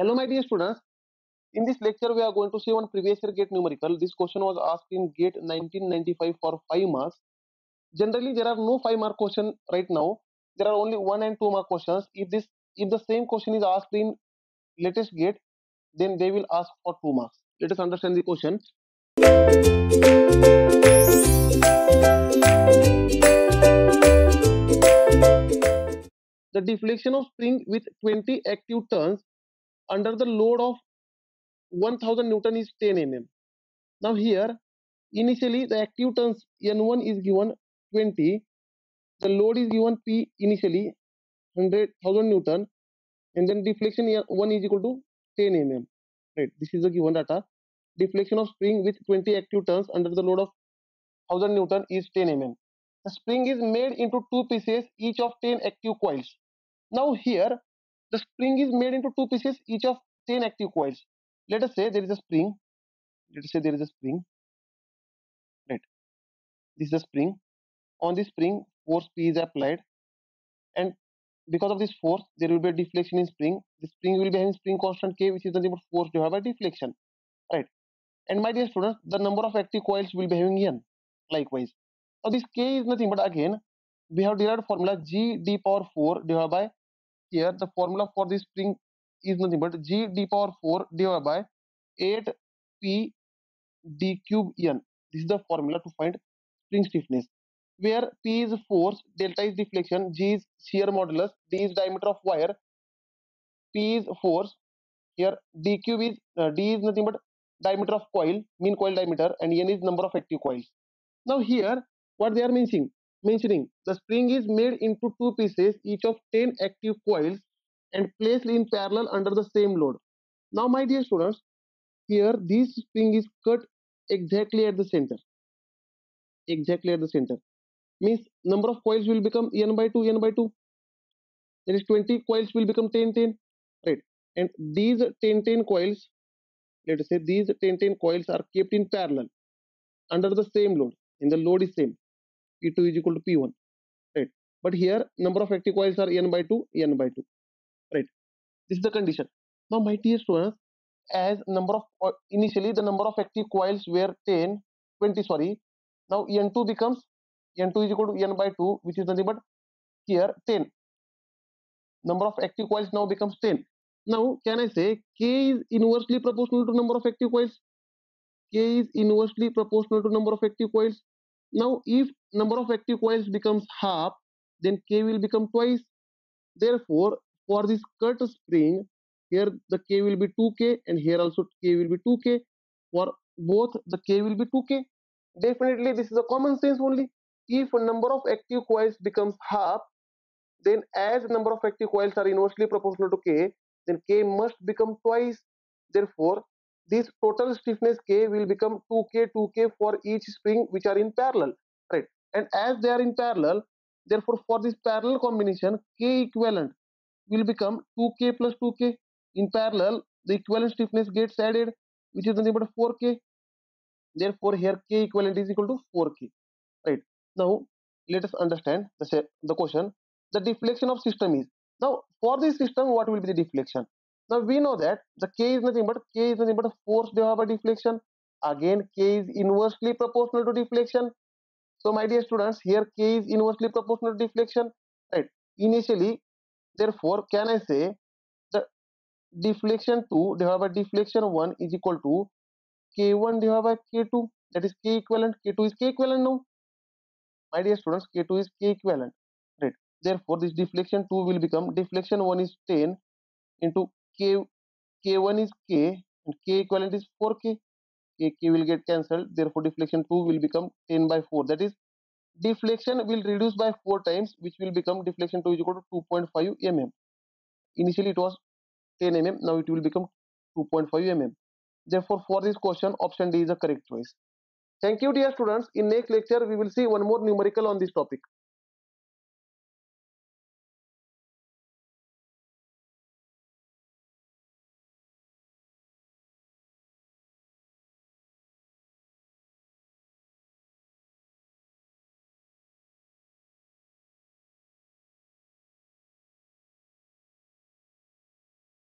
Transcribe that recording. Hello my dear students, in this lecture we are going to see one previous year GATE numerical. This question was asked in GATE 1995 for 5 marks. Generally there are no 5 mark question right now. There are only 1 and 2 mark questions. If the same question is asked in latest GATE, then they will ask for 2 marks. Let us understand the question. The deflection of spring with 20 active tons under the load of 1000 Newton is 10 mm. Now here, initially the active tons N1 is given 20. The load is given P initially 100,000 Newton, and then deflection N1 is equal to 10 mm. Right, this is the given data. Deflection of spring with 20 active tons under the load of 1000 Newton is 10 mm. The spring is made into 2 pieces, each of 10 active coils. Now here, the spring is made into 2 pieces, each of 10 active coils. Let us say there is a spring. Right. This is a spring. On this spring, force P is applied. And because of this force, there will be a deflection in spring. The spring will be having spring constant K, which is nothing but force divided by deflection. Right. And my dear students, the number of active coils will be having N. Likewise. Now this K is nothing but again, we have derived formula G D power 4 divided by. Here the formula for this spring is nothing but G D power 4 divided by 8P D cube N. This is the formula to find spring stiffness, where P is force, delta is deflection, G is shear modulus, D is diameter of wire, P is force. Here D cube is D is nothing but diameter of coil, mean coil diameter, and N is number of active coils. Now here what they are mentioning the spring is made into 2 pieces, each of 10 active coils, and placed in parallel under the same load. Now my dear students, here this spring is cut exactly at the center. Means number of coils will become n by 2. That is 20 coils will become 10 10, right? And these 10 10 coils, let us say these 10 10 coils are kept in parallel under the same load, and the load is same. P2 is equal to P1, right? But here number of active coils are n by 2, right? This is the condition. Now my dear students, as number of initially the number of active coils were 20, sorry. Now N2 becomes N2 is equal to N by 2, which is nothing but here 10. Number of active coils now becomes 10. Now can I say K is inversely proportional to number of active coils? Now if number of active coils becomes half, then K will become twice. Therefore for this cut spring, here the K will be 2K, and here also K will be 2K. For both the K will be 2K. Definitely this is a common sense only. If a number of active coils becomes half, then as number of active coils are inversely proportional to K, then K must become twice. Therefore this total stiffness K will become 2K, 2K for each spring which are in parallel, right? And as they are in parallel, therefore for this parallel combination, K equivalent will become 2K plus 2K. In parallel, the equivalent stiffness gets added, which is nothing but 4K. Therefore here K equivalent is equal to 4K, right? Now let us understand the question. The deflection of system is, now for this system what will be the deflection? Now we know that the K is nothing but a force divided by deflection. Again K is inversely proportional to deflection. So my dear students, here K is inversely proportional to deflection, right? Initially, therefore can I say the deflection 2 divided by deflection 1 is equal to K1 divided by K2. That is K equivalent. K2 is K equivalent now. My dear students, K2 is K equivalent, right? Therefore this deflection 2 will become deflection 1 is 10 into K1 is K, and K equivalent is 4K. K will get cancelled. Therefore deflection 2 will become 10 by 4. That is deflection will reduce by 4 times, which will become deflection 2 is equal to 2.5 mm. Initially it was 10 mm. Now it will become 2.5 mm. Therefore for this question, option D is the correct choice. Thank you dear students. In next lecture we will see one more numerical on this topic.